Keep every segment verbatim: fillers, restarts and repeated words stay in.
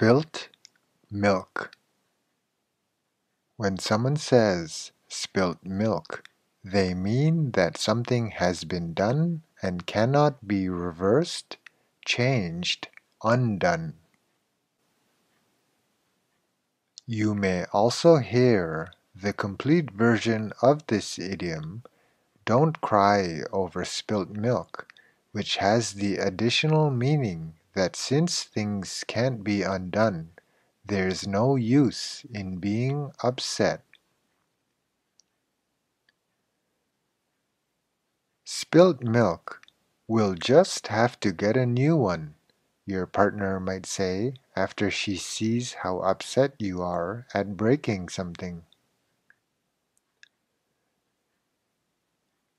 Spilt milk. When someone says spilt milk, they mean that something has been done and cannot be reversed, changed, undone. You may also hear the complete version of this idiom, "Don't cry over spilt milk," which has the additional meaning that since things can't be undone, there's no use in being upset. Spilt milk. We'll just have to get a new one, your partner might say after she sees how upset you are at breaking something.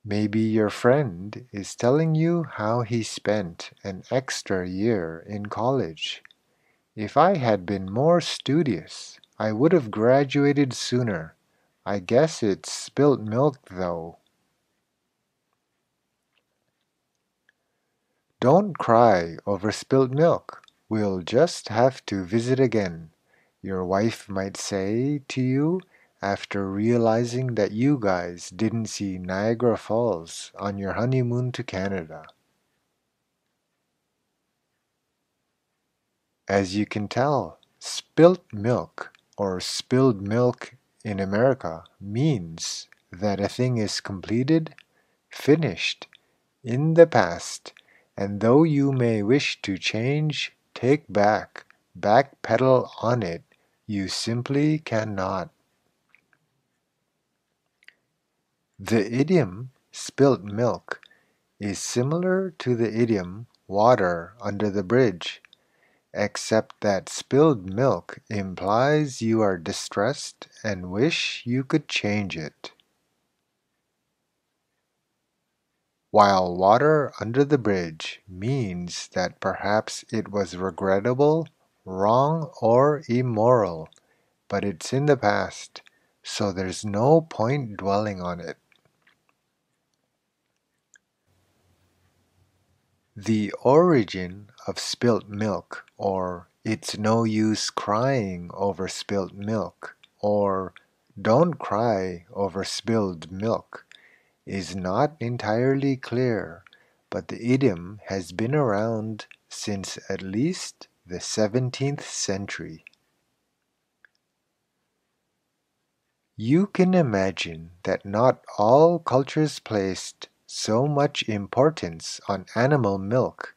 Maybe your friend is telling you how he spent an extra year in college. If I had been more studious, I would have graduated sooner. I guess it's spilt milk, though. Don't cry over spilt milk. We'll just have to visit again, your wife might say to you after realizing that you guys didn't see Niagara Falls on your honeymoon to Canada. As you can tell, spilt milk or spilled milk in America means that a thing is completed, finished, in the past. And though you may wish to change, take back, backpedal on it, you simply cannot. The idiom spilt milk is similar to the idiom water under the bridge, except that spilled milk implies you are distressed and wish you could change it, while water under the bridge means that perhaps it was regrettable, wrong, or immoral, but it's in the past, so there's no point dwelling on it. The origin of spilt milk, or it's no use crying over spilt milk, or don't cry over spilled milk, is not entirely clear, but the idiom has been around since at least the seventeenth century. You can imagine that not all cultures placed so much importance on animal milk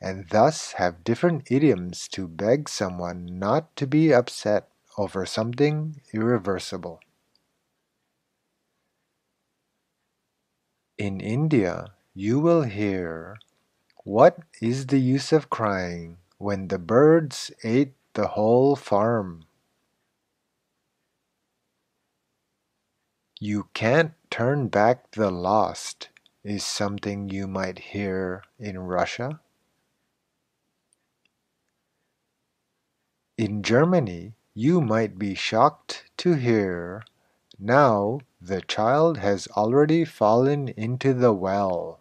and thus have different idioms to beg someone not to be upset over something irreversible. In India, you will hear, "What is the use of crying when the birds ate the whole farm?" "You can't turn back the lost" is something you might hear in Russia. In Germany, you might be shocked to hear, "Now the child has already fallen into the well."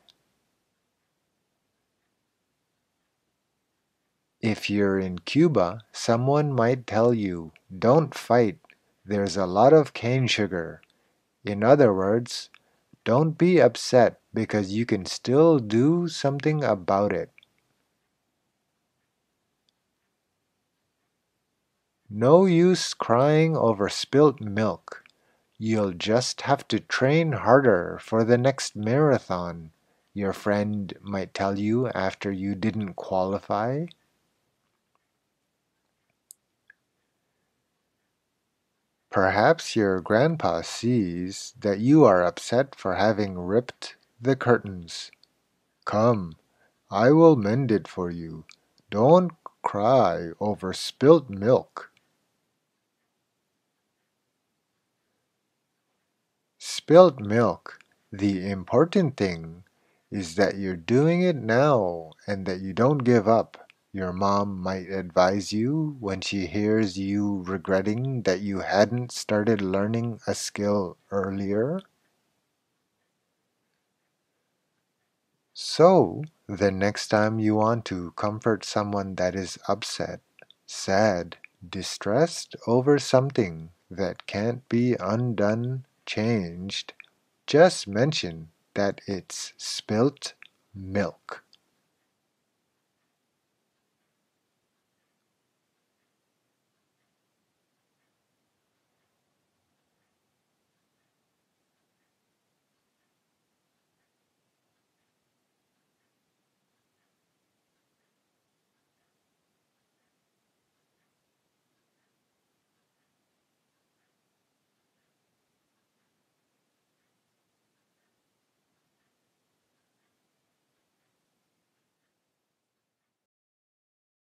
If you're in Cuba, someone might tell you, "Don't fight, there's a lot of cane sugar." In other words, don't be upset because you can still do something about it. No use crying over spilt milk. You'll just have to train harder for the next marathon, your friend might tell you after you didn't qualify. Perhaps your grandpa sees that you are upset for having ripped the curtains. "Come, I will mend it for you. Don't cry over spilt milk." Spilt milk. The important thing is that you're doing it now and that you don't give up, your mom might advise you when she hears you regretting that you hadn't started learning a skill earlier. So, the next time you want to comfort someone that is upset, sad, distressed over something that can't be undone, changed, just mention that it's spilt milk.